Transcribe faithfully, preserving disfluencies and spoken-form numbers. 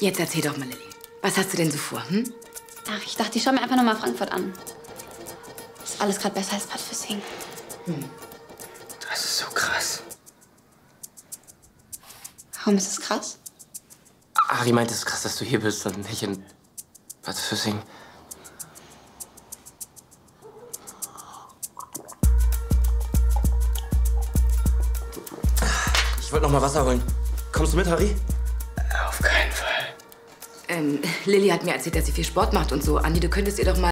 Jetzt erzähl doch mal, Lilly. Was hast du denn so vor, hm? Ach, ich dachte, ich schaue mir einfach noch mal Frankfurt an. Ist alles gerade besser als Bad Füssing. Hm. Das ist so krass. Warum ist es krass? Ari meint, es ist krass, dass du hier bist und nicht in Bad Füssing. Ich wollte noch mal Wasser holen. Kommst du mit, Harry? Auf keinen Fall. Ähm, Lilly hat mir erzählt, dass sie viel Sport macht und so. Andi, du könntest ihr doch mal...